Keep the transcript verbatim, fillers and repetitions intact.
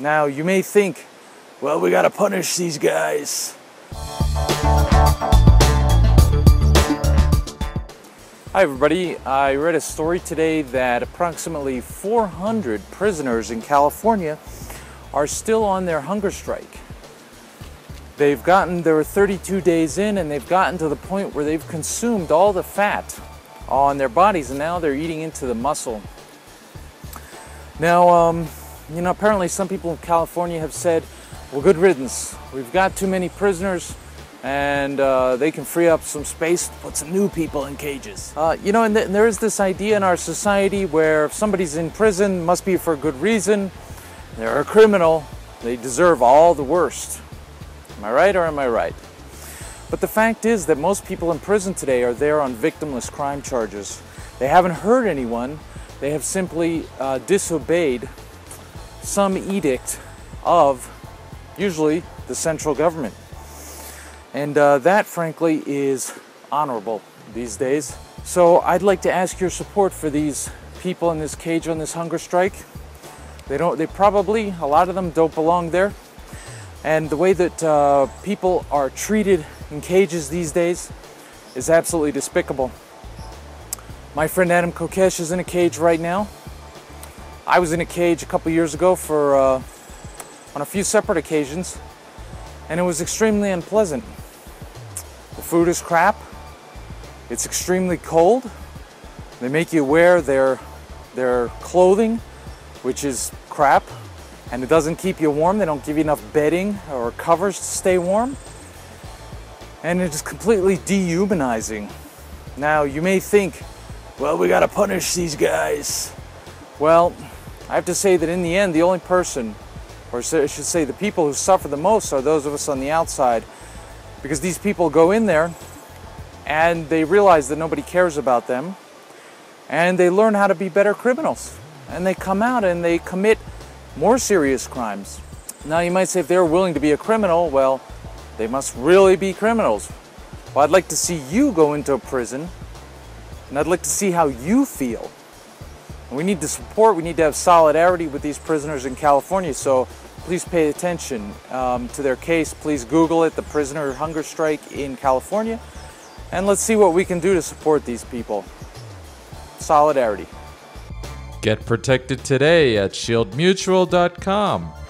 Now, you may think, well, we gotta punish these guys. Hi everybody, I read a story today that approximately four hundred prisoners in California are still on their hunger strike. They've gotten, they were thirty-two days in, and they've gotten to the point where they've consumed all the fat on their bodies, and now they're eating into the muscle. Now, um, you know, apparently some people in California have said, well, good riddance, we've got too many prisoners, and uh, they can free up some space to put some new people in cages. Uh, you know, and, th and there is this idea in our society where if somebody's in prison, must be for a good reason, they're a criminal, they deserve all the worst. Am I right or am I right? But the fact is that most people in prison today are there on victimless crime charges. They haven't hurt anyone, they have simply uh, disobeyed some edict of usually the central government. And uh, that, frankly, is honorable these days. So I'd like to ask your support for these people in this cage on this hunger strike. They don't, they probably, a lot of them don't belong there. And the way that uh, people are treated in cages these days is absolutely despicable. My friend Adam Kokesh is in a cage right now. I was in a cage a couple years ago for, uh, on a few separate occasions, and it was extremely unpleasant. The food is crap, it's extremely cold, they make you wear their, their clothing, which is crap, and it doesn't keep you warm, they don't give you enough bedding or covers to stay warm, and it is completely dehumanizing. Now, you may think, well, we gotta punish these guys. Well, I have to say that in the end, the only person, or I should say the people who suffer the most, are those of us on the outside, because these people go in there and they realize that nobody cares about them, and they learn how to be better criminals, and they come out and they commit more serious crimes. Now, you might say, if they're willing to be a criminal, well, they must really be criminals. Well, I'd like to see you go into a prison, and I'd like to see how you feel. We need to support, we need to have solidarity with these prisoners in California, so please pay attention um, to their case. Please Google it, the prisoner hunger strike in California, and let's see what we can do to support these people. Solidarity. Get protected today at Shield Mutual dot com.